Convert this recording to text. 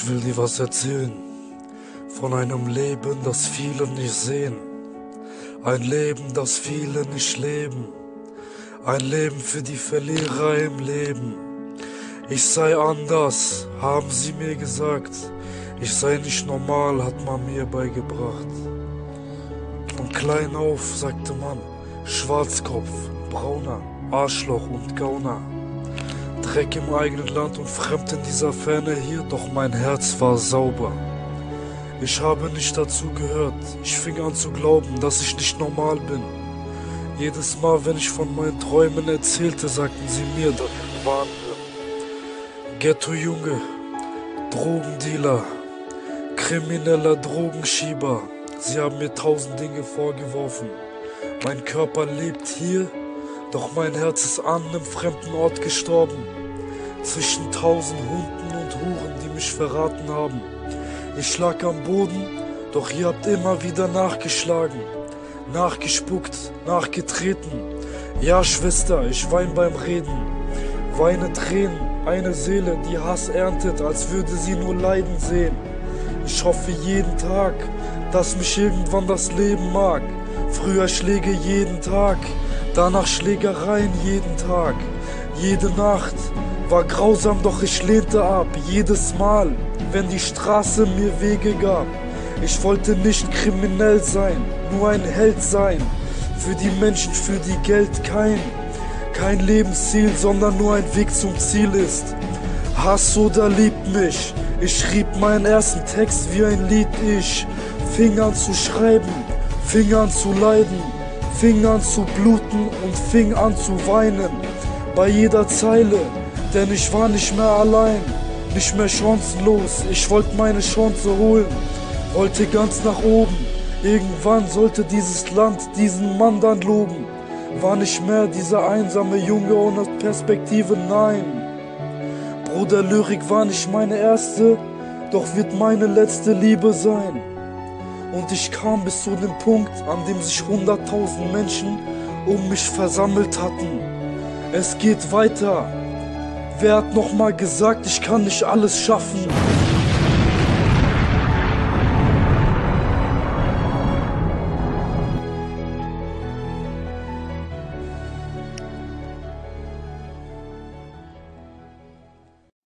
Ich will dir was erzählen, von einem Leben, das viele nicht sehen. Ein Leben, das viele nicht leben. Ein Leben für die Verlierer im Leben. Ich sei anders, haben sie mir gesagt. Ich sei nicht normal, hat man mir beigebracht. Von klein auf, sagte man, Schwarzkopf, Brauner, Arschloch und Gauner. Dreck im eigenen Land und fremd in dieser Ferne hier, doch mein Herz war sauber. Ich habe nicht dazu gehört, ich fing an zu glauben, dass ich nicht normal bin. Jedes Mal, wenn ich von meinen Träumen erzählte, sagten sie mir, dass ich wahnte. Ghetto-Junge, Drogendealer, krimineller Drogenschieber, sie haben mir 1000 Dinge vorgeworfen. Mein Körper lebt hier, doch mein Herz ist an einem fremden Ort gestorben. Zwischen 1000 Hunden und Huren, die mich verraten haben. Ich lag am Boden, doch ihr habt immer wieder nachgeschlagen, nachgespuckt, nachgetreten. Ja, Schwester, ich weine beim Reden, weine Tränen, eine Seele, die Hass erntet, als würde sie nur leiden sehen. Ich hoffe jeden Tag, dass mich irgendwann das Leben mag. Früher Schläge jeden Tag, danach Schlägereien jeden Tag. Jede Nacht war grausam, doch ich lehnte ab. Jedes Mal, wenn die Straße mir Wege gab. Ich wollte nicht kriminell sein, nur ein Held sein. Für die Menschen, für die Geld kein Lebensziel, sondern nur ein Weg zum Ziel ist. Hass oder liebt mich, ich schrieb meinen ersten Text wie ein Lied. Ich fing an zu schreiben, fing an zu leiden, fing an zu bluten und fing an zu weinen. Bei jeder Zeile, denn ich war nicht mehr allein, nicht mehr chancenlos. Ich wollte meine Chance holen, wollte ganz nach oben. Irgendwann sollte dieses Land diesen Mann dann loben. War nicht mehr dieser einsame Junge ohne Perspektive, nein. Bruder, Lyrik war nicht meine erste, doch wird meine letzte Liebe sein. Und ich kam bis zu dem Punkt, an dem sich 100.000 Menschen um mich versammelt hatten. Es geht weiter. Wer hat nochmal gesagt, ich kann nicht alles schaffen?